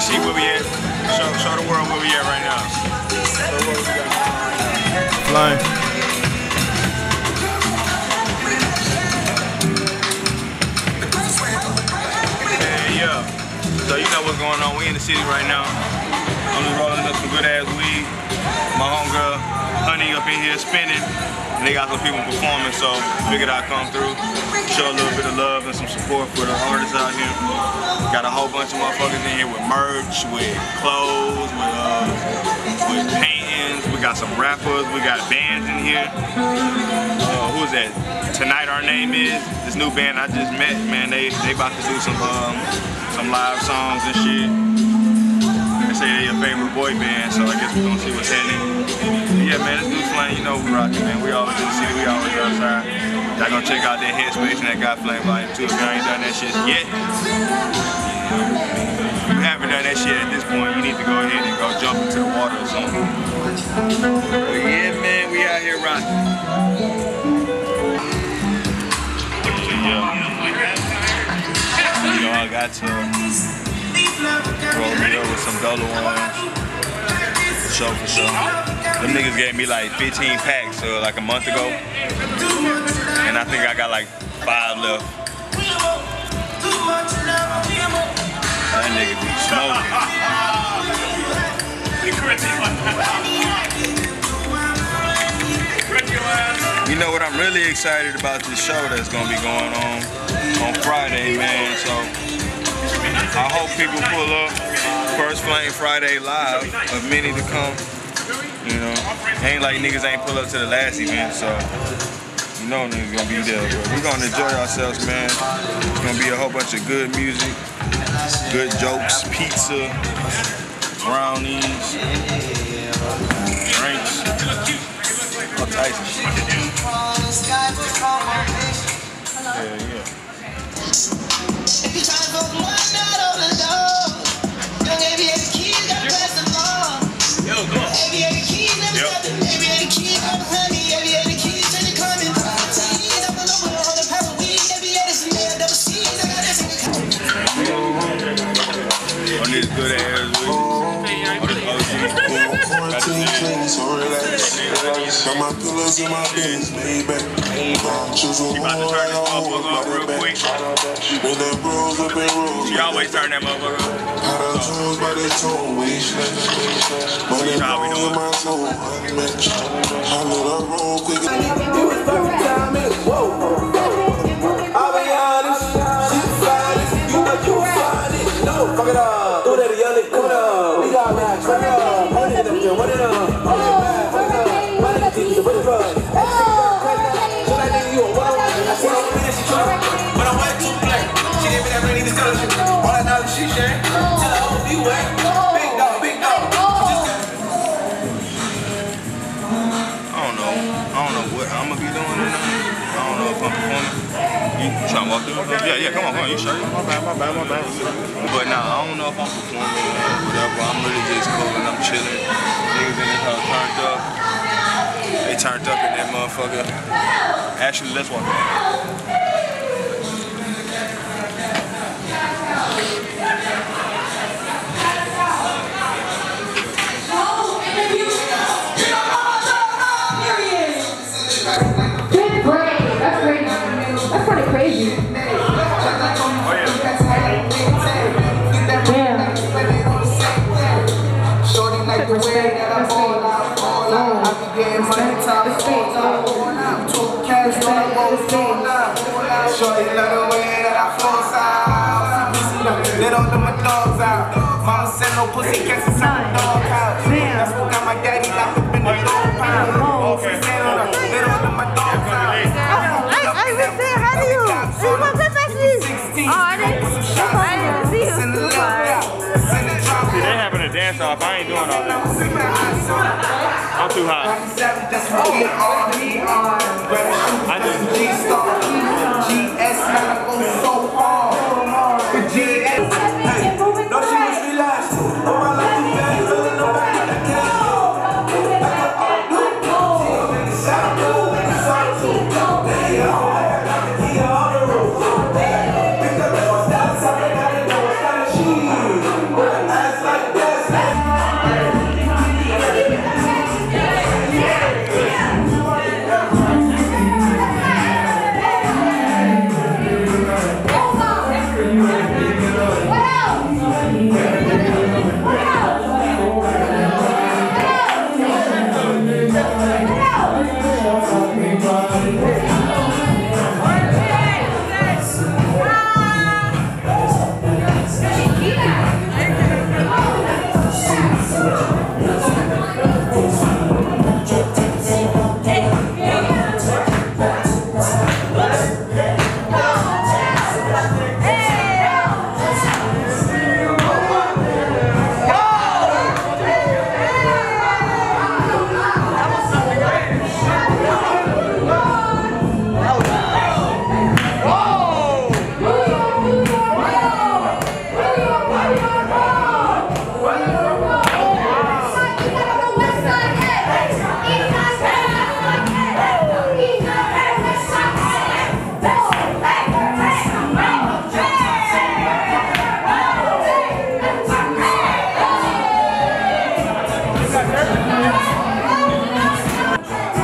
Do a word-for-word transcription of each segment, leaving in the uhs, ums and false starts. you see where we at. Show, show the world where we at right now. Flying. Hey, yeah. So you know what's going on. We in the city right now. I'm just rolling up some good ass weed. My homegirl, Honey, up in here spinning. And they got some people performing, so figured I'd come through, show a little bit of love and some support for the artists out here. Got a whole bunch of motherfuckers in here with merch, with clothes, with, uh, with paintings. We got some rappers, we got bands in here. Uh, who is that? Tonight Our Name Is. This new band I just met, man, they, they about to do some, um, some live songs and shit. They say they're your favorite boy band, so I guess we're gonna see what's happening. Yeah, man, this dude's Flame, you know we rockin', man. We always in the city, we always outside. Y'all gonna check out that Headspace and that God Flame Volume two if y'all ain't done that shit yet. If you haven't done that shit at this point, you need to go ahead and go jump into the water or something. But yeah, man, we out here rockin'. Yeah. You know, I got to roll me up with some dollar ones. For sure, for sure. Them niggas gave me like fifteen packs uh, like a month ago. And I think I got like five left. That nigga be smoking. You know what I'm really excited about, this show that's going to be going on on Friday, man. So I hope people pull up. First Flame Friday Live, of many to come, you know. Ain't like niggas ain't pull up to the last event, so you know niggas gonna be there, but we gonna enjoy ourselves, man. It's gonna be a whole bunch of good music, good jokes, pizza, brownies, drinks, all types of shit. Yeah, yeah. My feelings and my feelings, baby. She about to turn this motherfucker up real quick. She always turn that motherfucker up. You know how we do it. I'll be honest, she's fine. You want you find it. No, fuck it up. Do that yelling, come it up. We got that, turn it up. What it up, what it up. Yeah, yeah, come on, come on, you sure? My bad, my bad, my bad. But nah, I don't know if I'm performing or whatever. I'm really just cool and I'm chilling. Niggas in this house turned up. They turned up in that motherfucker. Actually, let's walk back. Get brave. That's great. That's kind of crazy. No pussy cats inside the dog house. That's what got my daddy locked up in the dog pound. Okay. I was there, how do you? This is my profession. Oh, I didn't see you. See, they having a dance off. I ain't doing all that. I'm too high. I just I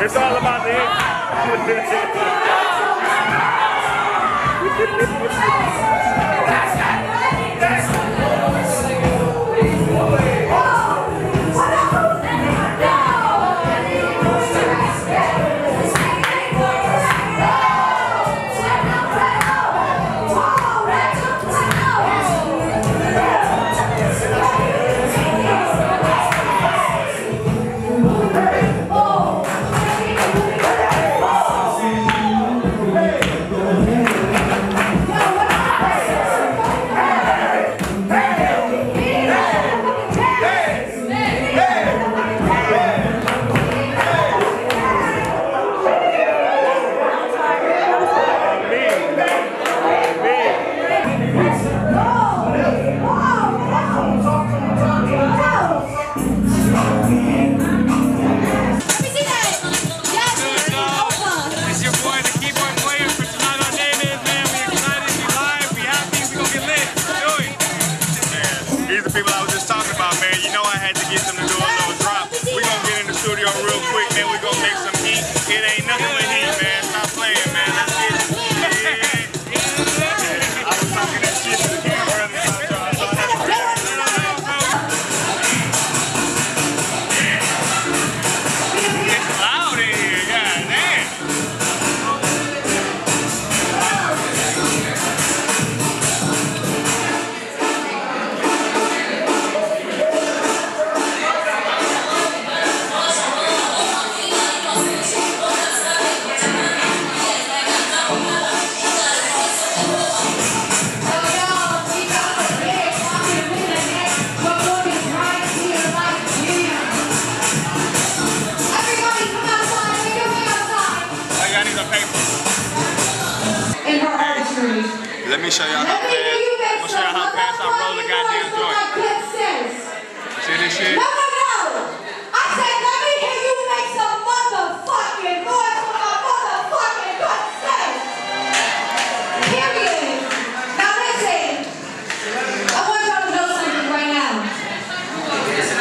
It's all about the Let me show y'all how fast. I'm gonna show y'all how fast I roll the goddamn joint. See this shit? No, no, no. I said, let me hear you make some motherfucking noise for my motherfucking good sense. Period. Now listen. I want y'all to know something right now. This is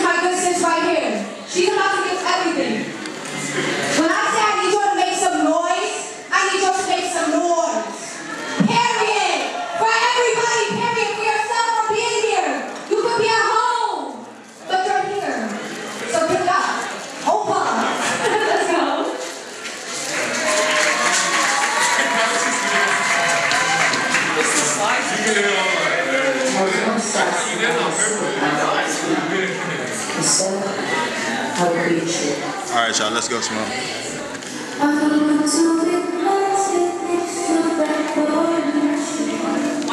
my good sense right here. She's about to give everything. When I say I need y'all to make some noise, I need y'all to make some noise. Alright y'all, let's go smoke. Why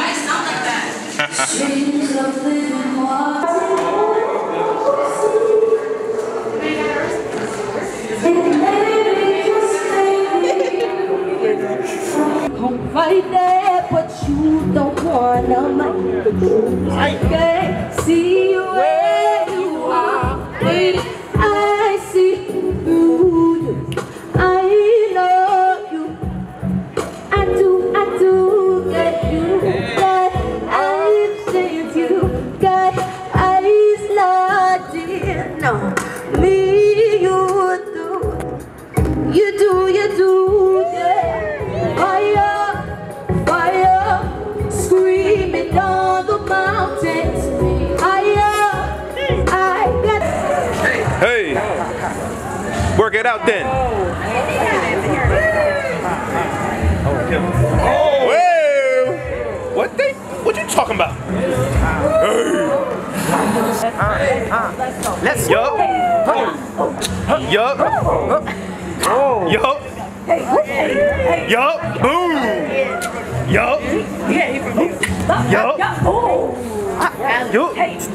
it's not like that? Come right there, but you don't wanna make the truth. I can't see where you are. I see you. I know you. I do, I do get you. Got eyes, see you. Got eyes, not dear. No, me, you do. You do, you do, yeah. Fire, fire, screaming on the mountains. Higher, I got. Hey, hey, work it out then. Oh, well, what they? What you talking about? Hey, uh, let's go. Yup, yup, yup. Hey, hey, hey. Yup, boom! Yup! Yup! Yup! Hey! Crazy!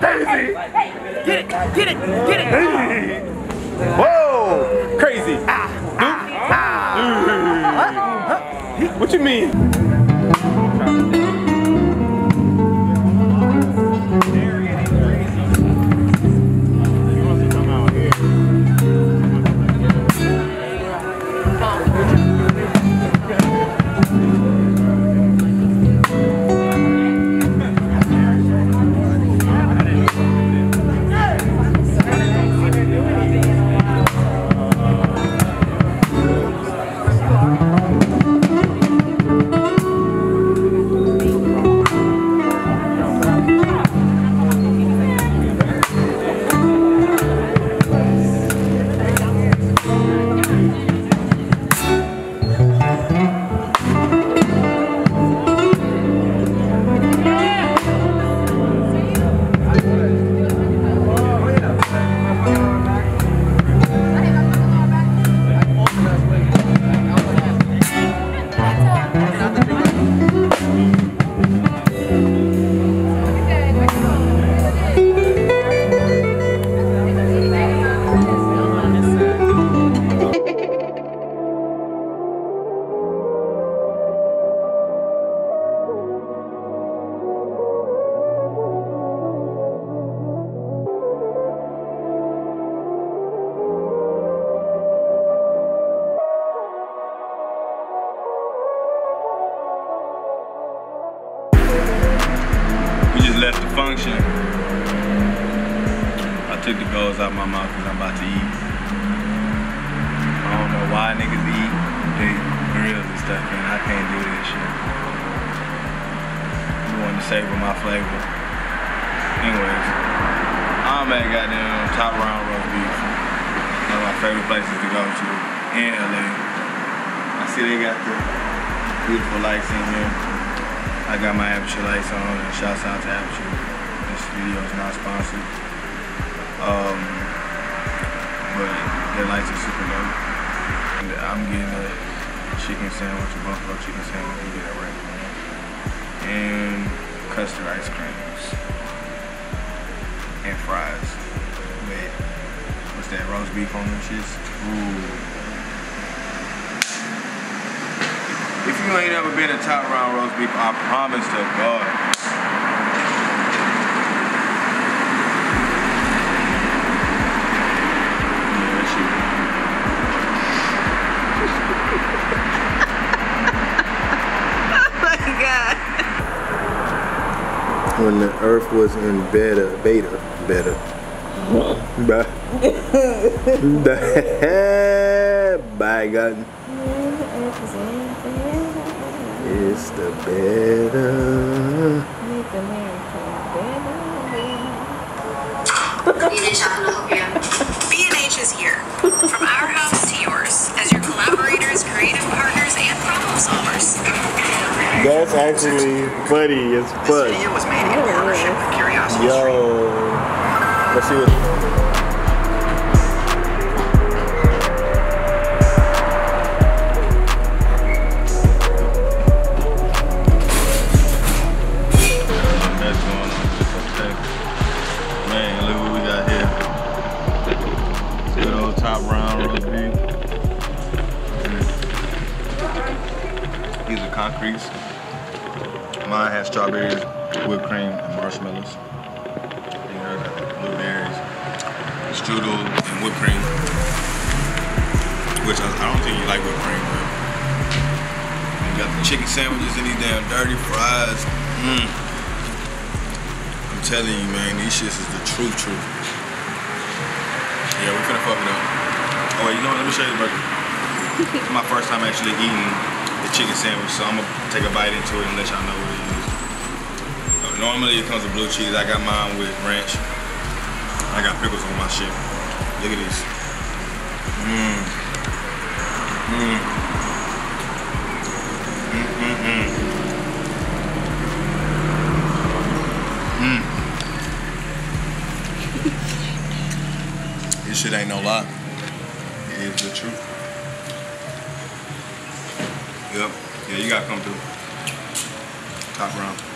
Get it! Get it! Get it! Whoa! Crazy! Ah! Ah! Ah! What you mean? Thank you. left the function. I took the goals out of my mouth because I'm about to eat. I don't know why niggas eat. They grills and stuff, man. I can't do this shit. I'm going to savor my flavor. Anyways, I'm at goddamn Top Round Roast Beef. One of my favorite places to go to in L A. I see they got the beautiful lights in here. I got my Aperture lights on, and shouts out to Aperture. This video is not sponsored. Um, but their lights are super dope. And I'm getting a chicken sandwich, a buffalo chicken sandwich, you get it right. And custard ice creams. And fries. With, what's that, roast beef on them shits? Ooh. If you ain't ever been to Top Round Roast Beef, I promise to God, oh my God. When the earth was in beta, beta, beta. Bye. Bye, God. It's the better. Make America better. B and H, I'm gonna help you. B and H is here. From our house to yours, as your collaborators, creative partners, and problem solvers. That's actually funny as fuck. This video was made in partnership with Curiosity. Yo. Let's see what. Concretes. Mine has strawberries, whipped cream, and marshmallows. And I got blueberries, strudel, and whipped cream. Which I, I don't think you like whipped cream, but you got the chicken sandwiches and these damn dirty fries. Mm. I'm telling you, man, these shits is the true truth. Yeah, we finna fuck it up. Oh, wait, you know what? Let me show you the burger. It's my first time actually eating the chicken sandwich, so I'm gonna take a bite into it and let y'all know what it is. Normally it comes with blue cheese. I got mine with ranch. I got pickles on my shit. Look at this. Mmm. Mmm. Mmm, mmm, mmm. Mmm. This shit ain't no lie. It is the truth. Yep. Yeah, you gotta come through. Top round.